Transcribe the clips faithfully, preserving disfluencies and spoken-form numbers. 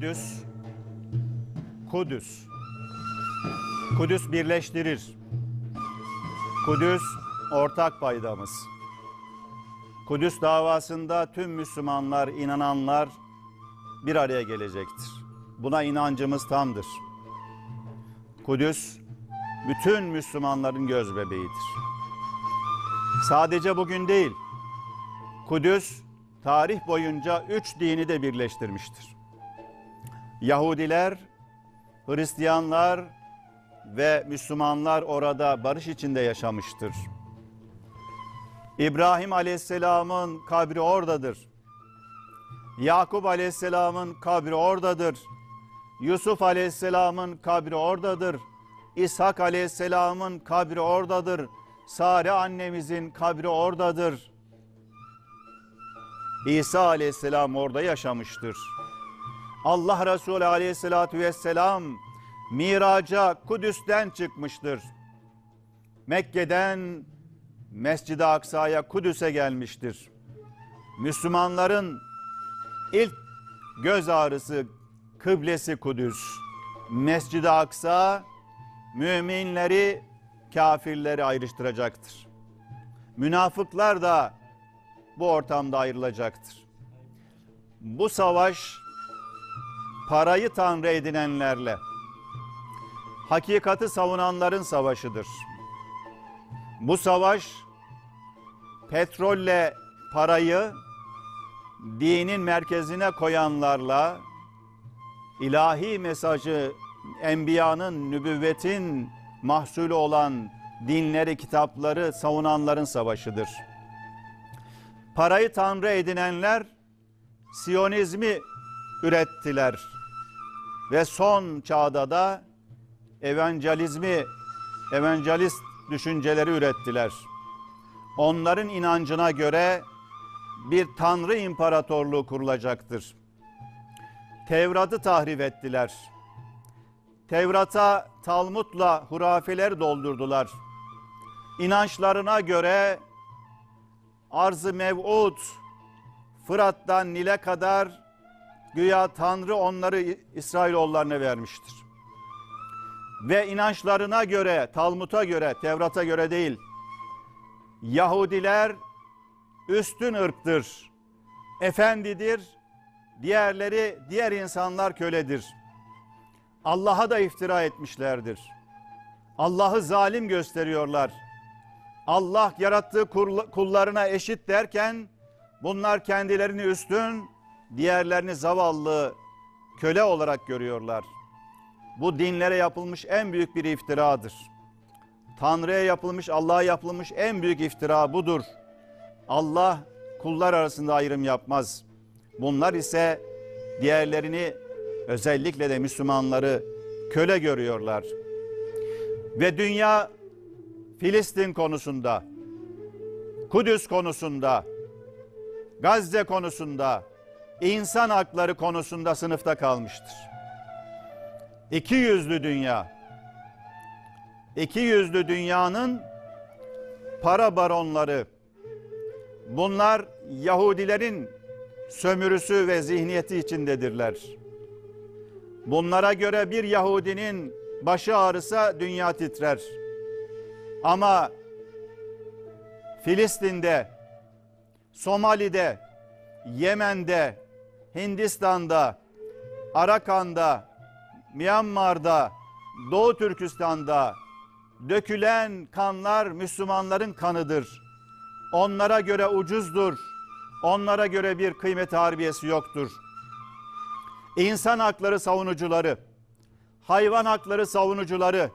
Kudüs, Kudüs. Kudüs birleştirir. Kudüs ortak paydamız. Kudüs davasında tüm Müslümanlar, inananlar bir araya gelecektir. Buna inancımız tamdır. Kudüs bütün Müslümanların gözbebeğidir. Sadece bugün değil, Kudüs tarih boyunca üç dini de birleştirmiştir. Yahudiler, Hristiyanlar ve Müslümanlar orada barış içinde yaşamıştır. İbrahim Aleyhisselam'ın kabri oradadır. Yakup Aleyhisselam'ın kabri oradadır. Yusuf Aleyhisselam'ın kabri oradadır. İshak Aleyhisselam'ın kabri oradadır. Sare annemizin kabri oradadır. İsa Aleyhisselam orada yaşamıştır. Allah Resulü Aleyhisselatü Vesselam miraca Kudüs'ten çıkmıştır. Mekke'den Mescid-i Aksa'ya, Kudüs'e gelmiştir. Müslümanların ilk göz ağrısı, kıblesi Kudüs. Mescid-i Aksa müminleri kafirleri ayrıştıracaktır. Münafıklar da bu ortamda ayrılacaktır. Bu savaş parayı tanrı edinenlerle, hakikati savunanların savaşıdır. Bu savaş petrolle parayı dinin merkezine koyanlarla, ilahi mesajı, enbiyanın, nübüvvetin mahsulü olan dinleri, kitapları savunanların savaşıdır. Parayı tanrı edinenler Siyonizmi ürettiler ve son çağda da evangelizmi, evangelist düşünceleri ürettiler. Onların inancına göre bir tanrı imparatorluğu kurulacaktır. Tevrat'ı tahrip ettiler. Tevrat'a Talmud'la hurafeler doldurdular. İnançlarına göre arz-ı mev'ud, Fırat'tan Nil'e kadar güya tanrı onları İsrailoğullarına vermiştir. Ve inançlarına göre, Talmud'a göre, Tevrat'a göre değil, Yahudiler üstün ırktır, efendidir, diğerleri, diğer insanlar köledir. Allah'a da iftira etmişlerdir. Allah'ı zalim gösteriyorlar. Allah yarattığı kullarına eşit derken, bunlar kendilerini üstün, diğerlerini zavallı, köle olarak görüyorlar. Bu dinlere yapılmış en büyük bir iftiradır. Tanrı'ya yapılmış, Allah'a yapılmış en büyük iftira budur. Allah kullar arasında ayrım yapmaz. Bunlar ise diğerlerini, özellikle de Müslümanları köle görüyorlar. Ve dünya Filistin konusunda, Kudüs konusunda, Gazze konusunda, insan hakları konusunda sınıfta kalmıştır. İki yüzlü dünya, iki yüzlü dünyanın para baronları, bunlar Yahudilerin sömürüsü ve zihniyeti içindedirler. Bunlara göre bir Yahudinin başı ağrısa dünya titrer. Ama Filistin'de, Somali'de, Yemen'de, Hindistan'da, Arakan'da, Myanmar'da, Doğu Türkistan'da dökülen kanlar Müslümanların kanıdır. Onlara göre ucuzdur. Onlara göre bir kıymet harbiyesi yoktur. İnsan hakları savunucuları, hayvan hakları savunucuları,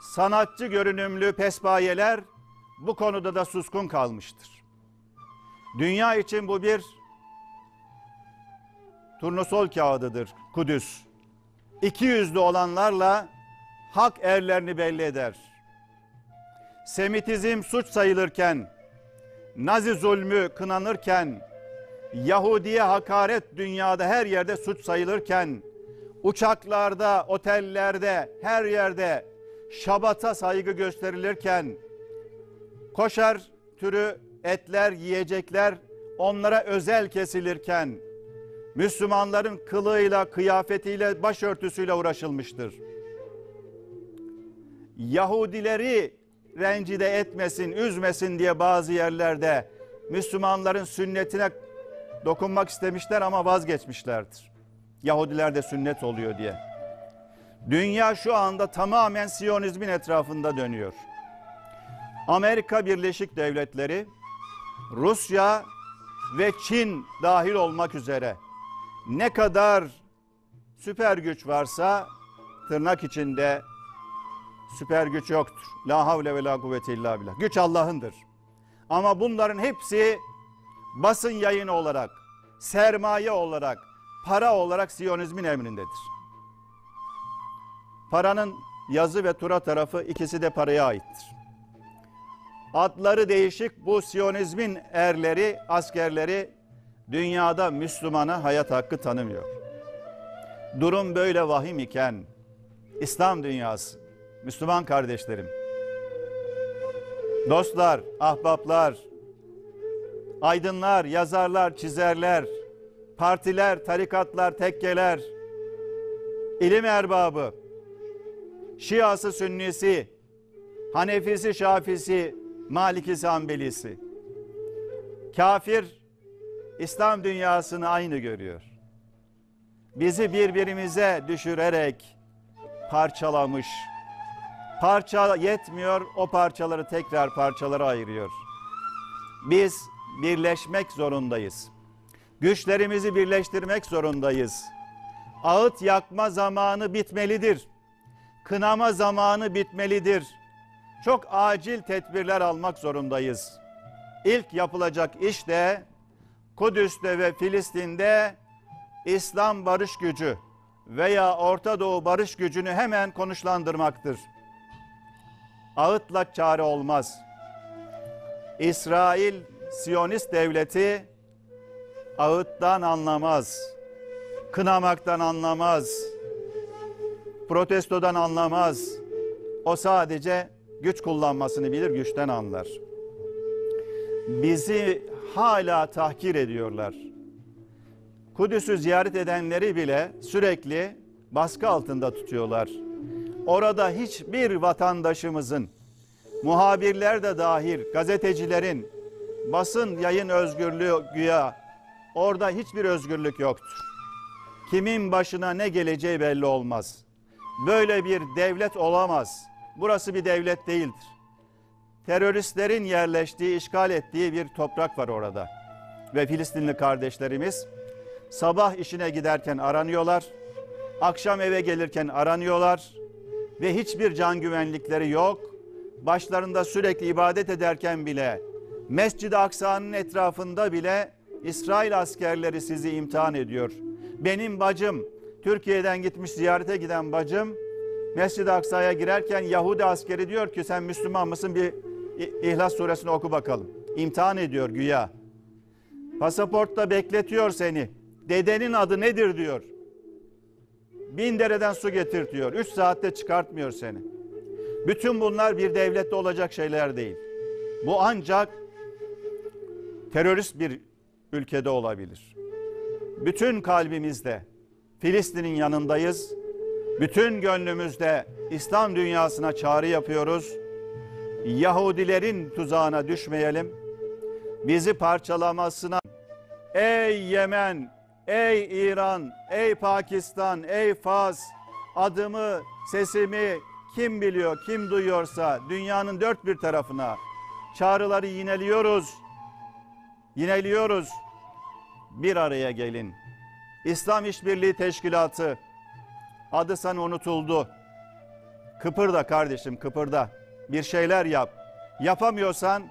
sanatçı görünümlü pespayeler bu konuda da suskun kalmıştır. Dünya için bu bir turnusol kağıdıdır Kudüs. İki yüzlü olanlarla hak erlerini belli eder. Semitizm suç sayılırken, Nazi zulmü kınanırken, Yahudi'ye hakaret dünyada her yerde suç sayılırken, uçaklarda, otellerde, her yerde şabata saygı gösterilirken, koşer türü etler, yiyecekler onlara özel kesilirken, Müslümanların kılığıyla, kıyafetiyle, başörtüsüyle uğraşılmıştır. Yahudileri rencide etmesin, üzmesin diye bazı yerlerde Müslümanların sünnetine dokunmak istemişler ama vazgeçmişlerdir. Yahudiler de sünnet oluyor diye. Dünya şu anda tamamen Siyonizmin etrafında dönüyor. Amerika Birleşik Devletleri, Rusya ve Çin dahil olmak üzere ne kadar süper güç varsa, tırnak içinde süper güç yoktur. La havle ve la kuvvete illa billah. Güç Allah'ındır. Ama bunların hepsi basın yayını olarak, sermaye olarak, para olarak Siyonizmin emrindedir. Paranın yazı ve tura tarafı, ikisi de paraya aittir. Adları değişik bu Siyonizmin erleri, askerleri dünyada Müslümana hayat hakkı tanımıyor. Durum böyle vahim iken İslam dünyası, Müslüman kardeşlerim, dostlar, ahbaplar, aydınlar, yazarlar, çizerler, partiler, tarikatlar, tekkeler, ilim erbabı, Şiası, Sünnisi, Hanefisi, Şafisi, Malikisi, Hanbelisi, kafir İslam dünyasını aynı görüyor. Bizi birbirimize düşürerek parçalamış. Parça yetmiyor, o parçaları tekrar parçalara ayırıyor. Biz birleşmek zorundayız. Güçlerimizi birleştirmek zorundayız. Ağıt yakma zamanı bitmelidir. Kınama zamanı bitmelidir. Çok acil tedbirler almak zorundayız. İlk yapılacak iş de Kudüs'te ve Filistin'de İslam barış gücü veya Orta Doğu barış gücünü hemen konuşlandırmaktır. Ağıtla çare olmaz. İsrail, Siyonist devleti ağıttan anlamaz, kınamaktan anlamaz, protestodan anlamaz. O sadece güç kullanmasını bilir, güçten anlar. Bizi hala tahkir ediyorlar. Kudüs'ü ziyaret edenleri bile sürekli baskı altında tutuyorlar. Orada hiçbir vatandaşımızın, muhabirler de dahil, gazetecilerin, basın yayın özgürlüğü güya, orada hiçbir özgürlük yoktur. Kimin başına ne geleceği belli olmaz. Böyle bir devlet olamaz. Burası bir devlet değildir. Teröristlerin yerleştiği, işgal ettiği bir toprak var orada. Ve Filistinli kardeşlerimiz sabah işine giderken aranıyorlar, akşam eve gelirken aranıyorlar ve hiçbir can güvenlikleri yok. Başlarında sürekli ibadet ederken bile, Mescid-i Aksa'nın etrafında bile İsrail askerleri sizi imtihan ediyor. Benim bacım, Türkiye'den gitmiş ziyarete giden bacım, Mescid-i Aksa'ya girerken Yahudi askeri diyor ki sen Müslüman mısın, bir İhlas suresini oku bakalım. İmtihan ediyor güya. Pasaportta bekletiyor seni. Dedenin adı nedir diyor. Bin dereden su getir diyor. Üç saatte çıkartmıyor seni. Bütün bunlar bir devlette olacak şeyler değil. Bu ancak terörist bir ülkede olabilir. Bütün kalbimizde Filistin'in yanındayız. Bütün gönlümüzde İslam dünyasına çağrı yapıyoruz. Yahudilerin tuzağına düşmeyelim. Bizi parçalamasına, ey Yemen, ey İran, ey Pakistan, ey Fas, adımı, sesimi kim biliyor, kim duyuyorsa dünyanın dört bir tarafına çağrıları yineliyoruz. Yineliyoruz. Bir araya gelin. İslam İşbirliği Teşkilatı, adı sana unutuldu. Kıpırda kardeşim, kıpırda. Bir şeyler yap. Yapamıyorsan,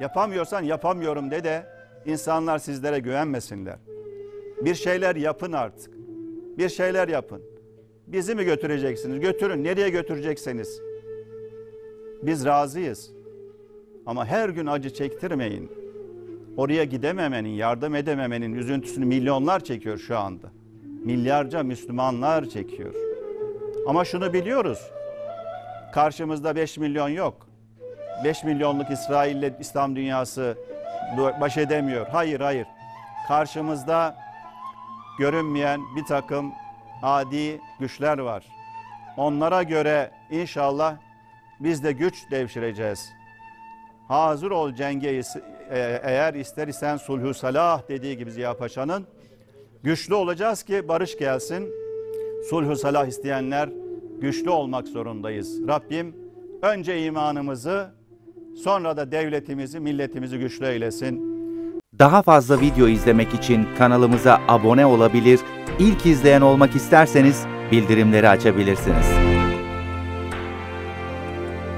yapamıyorsan yapamıyorum de de insanlar sizlere güvenmesinler. Bir şeyler yapın artık. Bir şeyler yapın. Bizi mi götüreceksiniz? Götürün. Nereye götürecekseniz. Biz razıyız. Ama her gün acı çektirmeyin. Oraya gidememenin, yardım edememenin üzüntüsünü milyonlar çekiyor şu anda. Milyarca Müslümanlar çekiyor. Ama şunu biliyoruz. Karşımızda beş milyon yok. beş milyonluk İsrail'le İslam dünyası baş edemiyor. Hayır, hayır. Karşımızda görünmeyen bir takım adi güçler var. Onlara göre inşallah biz de güç devşireceğiz. Hazır ol cenge, eğer ister isen sulhü salah dediği gibi Ziya Paşa'nın. Güçlü olacağız ki barış gelsin. Sulhü salah isteyenler güçlü olmak zorundayız. Rabbim önce imanımızı, sonra da devletimizi, milletimizi güçlü eylesin. Daha fazla video izlemek için kanalımıza abone olabilir, ilk izleyen olmak isterseniz bildirimleri açabilirsiniz.